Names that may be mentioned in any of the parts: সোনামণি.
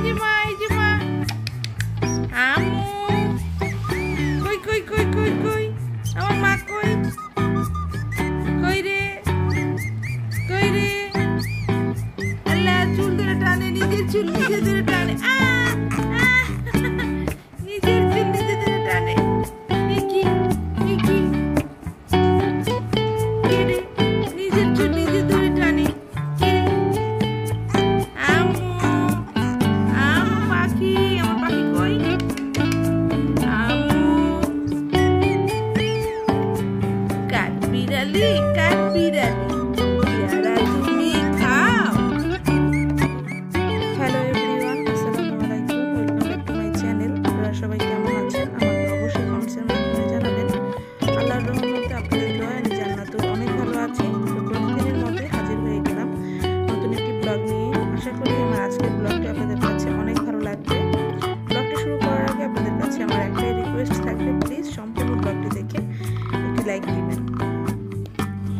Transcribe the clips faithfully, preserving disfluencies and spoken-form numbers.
Ejima, Ejima. Amu. Koi, koi, koi, koi, koi. Amar ma koi. Koi re. Koi re. Allah chul dore tane, nijer chul nijer dore tane. Ah, ah. Nijer chul nijer dore tane. Niki, Niki. Kere. Nijer chul nijer dore tane.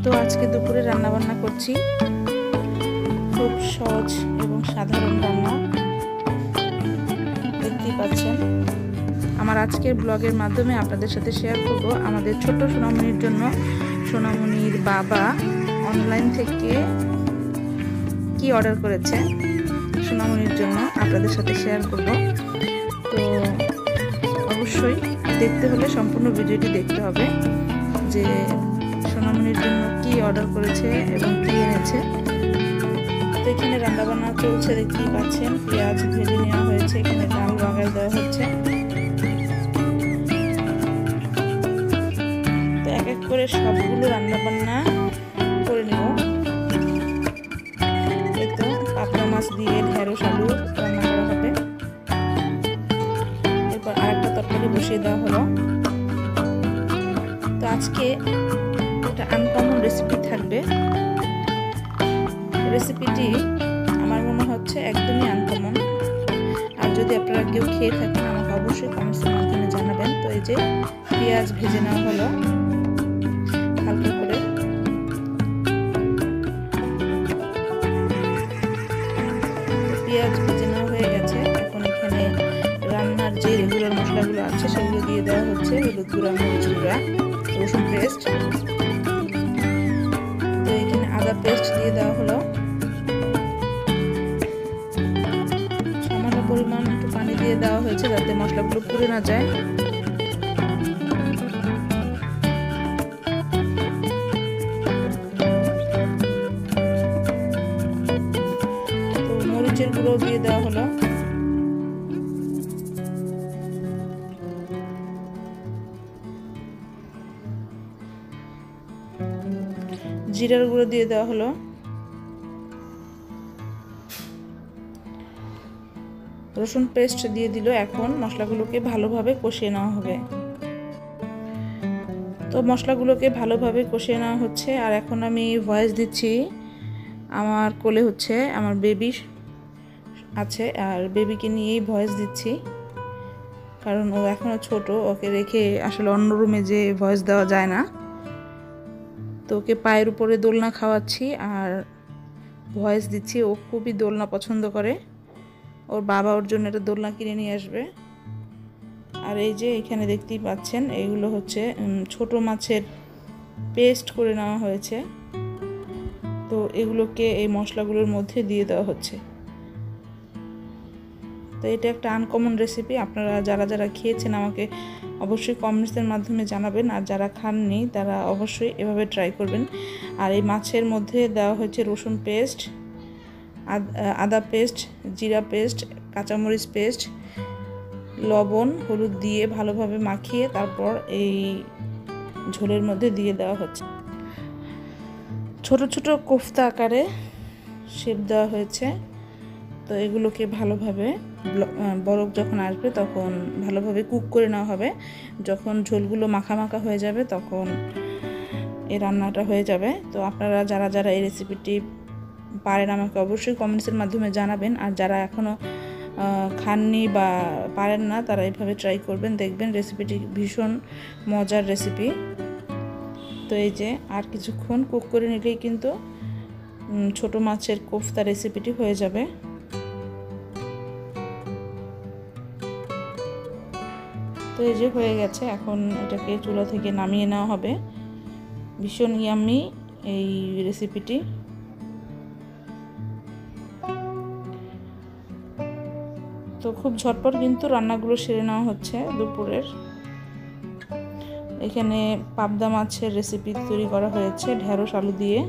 তো আজকে দুপুরে রান্না বান্না করছি, খুব সহজ এবং সাধারণ রান্না। দেখতেই পাচ্ছেন, আমার আজকের ব্লগের মাধ্যমে আপনাদের সাথে শেয়ার করব আমাদের ছোট সোনামণির জন্য সোনামণির বাবা অনলাইন থেকে কি অর্ডার করেছে সোনামণির জন্য আপনাদের সাথে শেয়ার করব। তো অবশ্যই দেখতে হলে সম্পূর্ণ ভিডিওটি দেখতে হবে যে সোনামণির জন্য কি অর্ডার করেছে এবং কি এনেছে। তো এখানে রান্নাবান্না চলছে, দেখতেই পাচ্ছেন পেঁয়াজ ভেজে নেওয়া হয়েছে, এখানে ডাল বাগাল দেওয়া হচ্ছে। তো এক এক করে সবগুলো রান্নাবান্না করে নেব। এতো পাতলা মাছ দিয়ে ঢেঁড়স আলু রান্না করা হবে। এরপর আর একটা তরকারি বসিয়ে দেওয়া হলো। তো আজকে একটা আনকমন রেসিপি থাকবে, রেসিপিটি আমার মনে হচ্ছে একদমই আনকমন। আর যদি আপনারা কেউ খেয়ে থাকেন আমাকে অবশ্যই কমেন্টসের মাধ্যমে জানাবেন। তো এই যে পেঁয়াজ ভেজে নেওয়া হলো হালকা করে। পেঁয়াজ ভেজে নেওয়া হয়ে গেছে, এখন এখানে রান্নার যে রেগুলার মশলাগুলো আছে সেগুলো দিয়ে দেওয়া হচ্ছে, হলুদ গুঁড়া, মরিচ গুঁড়া, রসুন পেস্ট, পেস্ট দিয়ে দেওয়া হলো, সামান্য পরিমাণ একটু পানি দিয়ে দেওয়া হয়েছে যাতে মশলাগুলো পুড়ে না যায়। তো মরিচের গুঁড়ো দিয়ে দেওয়া হলো। জিরার গুঁড়ো দিয়ে দেওয়া হলো। রসুন পেস্ট দিয়ে দিল। এখন মশলাগুলোকে ভালোভাবে কষিয়ে নেওয়া হবে। তো মশলাগুলোকে ভালোভাবে কষিয়ে নেওয়া হচ্ছে। আর এখন আমি ভয়েস দিচ্ছি, আমার কোলে হচ্ছে আমার বেবি আছে, আর বেবিকে নিয়েই ভয়েস দিচ্ছি, কারণ ও এখনও ছোট, ওকে রেখে আসলে অন্য রুমে যে ভয়েস দেওয়া যায় না। তো ওকে পায়ের উপরে দোলনা খাওয়াচ্ছি আর ভয়েস দিচ্ছি। ও খুবই দোলনা পছন্দ করে, ওর বাবা ওর জন্য একটা দোলনা কিনে নিয়ে আসবে। আর এই যে এখানে দেখতেই পাচ্ছেন এইগুলো হচ্ছে ছোট মাছের পেস্ট করে নেওয়া হয়েছে। তো এগুলোকে এই মশলাগুলোর মধ্যে দিয়ে দেওয়া হচ্ছে। তো এটা একটা আনকমন রেসিপি, আপনারা যারা যারা খেয়েছেন আমাকে অবশ্যই কমেন্টসের মাধ্যমে জানাবেন, আর যারা খাননি তারা অবশ্যই এভাবে ট্রাই করবেন। আর এই মাছের মধ্যে দেওয়া হয়েছে রসুন পেস্ট, আদা পেস্ট, জিরা পেস্ট, কাঁচামরিচ পেস্ট, লবণ, হলুদ দিয়ে ভালোভাবে মাখিয়ে তারপর এই ঝোলের মধ্যে দিয়ে দেওয়া হচ্ছে। ছোট ছোট কোফতা আকারে শেপ দেওয়া হয়েছে। তো এগুলোকে ভালোভাবে বরফ যখন আসবে তখন ভালোভাবে কুক করে নেওয়া হবে। যখন ঝোলগুলো মাখা মাখা হয়ে যাবে তখন এই রান্নাটা হয়ে যাবে। তো আপনারা যারা যারা এই রেসিপিটি পারেন আমাকে অবশ্যই কমেন্টসের মাধ্যমে জানাবেন, আর যারা এখনও খাননি বা পারেন না তারা এইভাবে ট্রাই করবেন, দেখবেন রেসিপিটি ভীষণ মজার রেসিপি। তো এই যে আর কিছুক্ষণ কুক করে নিলেই কিন্তু ছোট মাছের কোফতা রেসিপিটি হয়ে যাবে। তো এই যে হয়ে গেছে, এখন এটাকে চুলা থেকে নামিয়ে নেওয়া হবে। ভীষণ ইয়ামি এই রেসিপিটি। তো খুব ঝটপট কিন্তু রান্নাগুলো সেরে নেওয়া হচ্ছে দুপুরের। এখানে পাবদা মাছের রেসিপি তৈরি করা হয়েছে ঢেঁড়স আলু দিয়ে।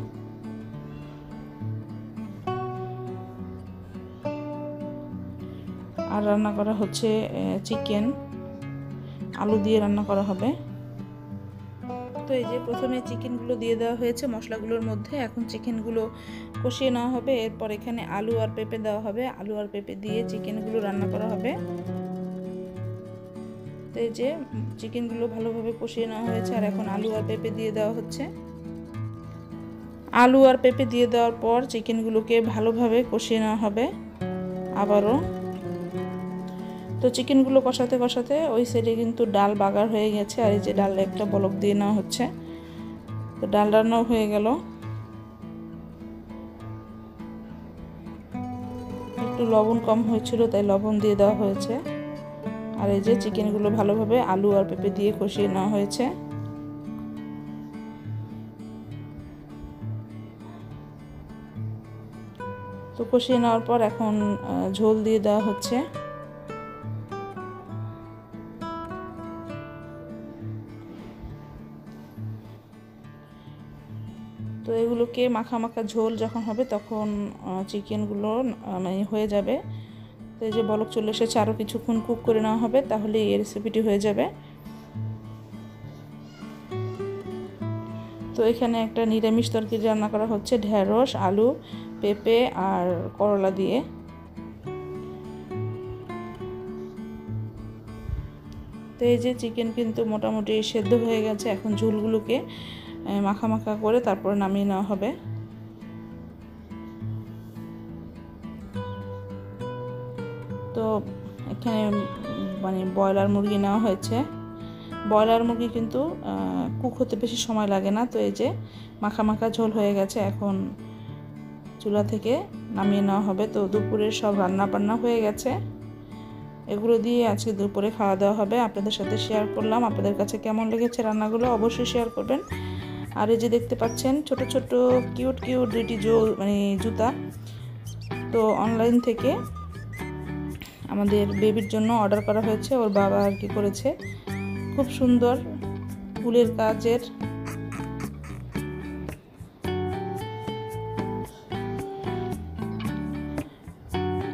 আর রান্না করা হচ্ছে চিকেন, আলু দিয়ে রান্না করা হবে। তো এই যে প্রথমে চিকেনগুলো দিয়ে দেওয়া হয়েছে মশলাগুলোর মধ্যে, এখন চিকেনগুলো কষিয়ে নেওয়া হবে। এরপর এখানে আলু আর পেঁপে দেওয়া হবে, আলু আর পেঁপে দিয়ে চিকেনগুলো রান্না করা হবে। তো এই যে চিকেনগুলো ভালোভাবে কষিয়ে নেওয়া হয়েছে, আর এখন আলু আর পেঁপে দিয়ে দেওয়া হচ্ছে। আলু আর পেঁপে দিয়ে দেওয়ার পর চিকেনগুলোকে ভালোভাবে কষিয়ে নেওয়া হবে আবারও। তো চিকেনগুলো কষাতে কষাতে ওই সাইডে কিন্তু ডাল বাগার হয়ে গেছে, আর এই যে ডাল একটা বলক দিয়ে নেওয়া হচ্ছে। তো ডাল রান্নাও হয়ে গেল। একটু লবণ কম হয়েছিল তাই লবণ দিয়ে দেওয়া হয়েছে। আর এই যে চিকেনগুলো ভালোভাবে আলু আর পেঁপে দিয়ে কষিয়ে নেওয়া হয়েছে। তো কষিয়ে নেওয়ার পর এখন ঝোল দিয়ে দেওয়া হচ্ছে। তো এগুলোকে মাখা মাখা ঝোল যখন হবে তখন চিকেনগুলো মানে হয়ে যাবে। তো এই যে বলক চলে এসেছে, আরও কিছুক্ষণ কুক করে নেওয়া হবে, তাহলে এই রেসিপিটি হয়ে যাবে। তো এখানে একটা নিরামিষ তরকারি রান্না করা হচ্ছে ঢেঁড়স, আলু, পেঁপে আর করলা দিয়ে। তো এই যে চিকেন কিন্তু মোটামুটি সেদ্ধ হয়ে গেছে, এখন ঝোলগুলোকে মাখা মাখা করে তারপর নামিয়ে নেওয়া হবে। তো এখানে মানে ব্রয়লার মুরগি নেওয়া হয়েছে। ব্রয়লার মুরগি কিন্তু কুক হতে বেশি সময় লাগে না। তো এই যে মাখা মাখা ঝোল হয়ে গেছে, এখন চুলা থেকে নামিয়ে নেওয়া হবে। তো দুপুরের সব রান্না বান্না হয়ে গেছে, এগুলো দিয়ে আজকে দুপুরে খাওয়া দাওয়া হবে। আপনাদের সাথে শেয়ার করলাম, আপনাদের কাছে কেমন লেগেছে রান্নাগুলো অবশ্যই শেয়ার করবেন। আর এই যে দেখতে পাচ্ছেন ছোট ছোট কিউট কিউট দুইটি জো মানে জুতা, তো অনলাইন থেকে আমাদের বেবির জন্য অর্ডার করা হয়েছে, ওর বাবা আর কি করেছে। খুব সুন্দর ফুলের কাজের।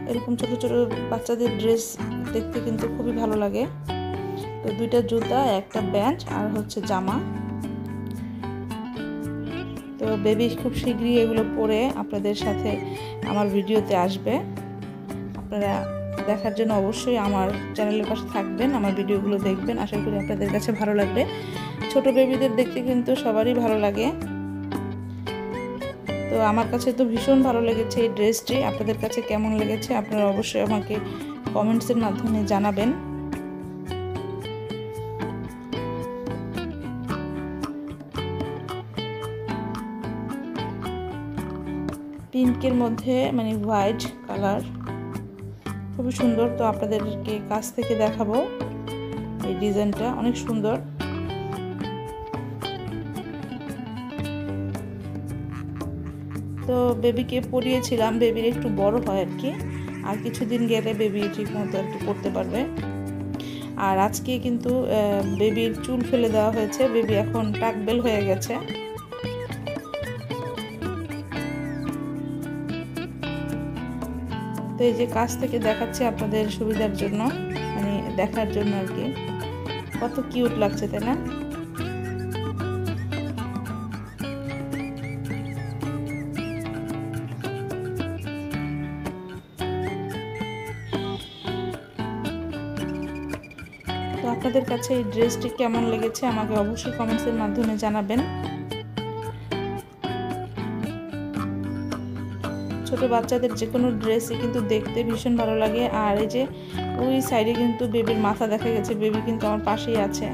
এরকম ছোটো ছোটো বাচ্চাদের ড্রেস দেখতে কিন্তু খুবই ভালো লাগে। তো দুইটা জুতা, একটা প্যান্ট আর হচ্ছে জামা। তো বেবি খুব শীঘ্রই এগুলো পরে আপনাদের সাথে আমার ভিডিওতে আসবে। আপনারা দেখার জন্য অবশ্যই আমার চ্যানেলের পাশে থাকবেন, আমার ভিডিওগুলো দেখবেন, আশা করি আপনাদের কাছে ভালো লাগবে। ছোট বেবিদের দেখতে কিন্তু সবারই ভালো লাগে। তো আমার কাছে তো ভীষণ ভালো লেগেছে এই ড্রেসটি, আপনাদের কাছে কেমন লেগেছে আপনারা অবশ্যই আমাকে কমেন্টসের মাধ্যমে জানাবেন। পিঙ্কের মধ্যে মানে হোয়াইট কালার খুবই সুন্দর। তো আপনাদেরকে কাছ থেকে দেখাবো, এই ডিজাইনটা অনেক সুন্দর। তো বেবিকে পরিয়েছিলাম, বেবির একটু বড় হয় আর কি, আর কিছুদিন গেলে বেবি ঠিক মতো আর কি পরতে পারবে। আর আজকে কিন্তু বেবির চুল ফেলে দেওয়া হয়েছে, বেবি এখন টাকবেল হয়ে গেছে। তো এই যে কাছ থেকে দেখাচ্ছি আপনাদের সুবিধার জন্য, মানে দেখার জন্য আর কি, কত কিউট লাগছে তাই না? আপনাদের কাছে এই ড্রেসটি কেমন লেগেছে আমাকে অবশ্যই কমেন্টসের মাধ্যমে জানাবেন। ছোট বাচ্চাদের যে কোনো ড্রেসই কিন্তু দেখতে ভীষণ ভালো লাগে। আর এই যে ওই সাইডে কিন্তু বেবির মাথা দেখা গেছে, বেবি কিন্তু আমার পাশেই আছে।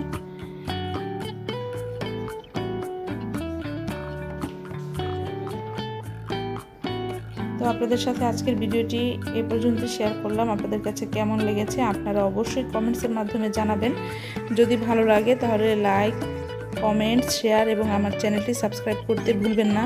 তো আপনাদের সাথে আজকের ভিডিওটি এ পর্যন্ত শেয়ার করলাম। আপনাদের কাছে কেমন লেগেছে আপনারা অবশ্যই কমেন্টসের মাধ্যমে জানাবেন। যদি ভালো লাগে তাহলে লাইক, কমেন্ট, শেয়ার এবং আমার চ্যানেলটি সাবস্ক্রাইব করতে ভুলবেন না।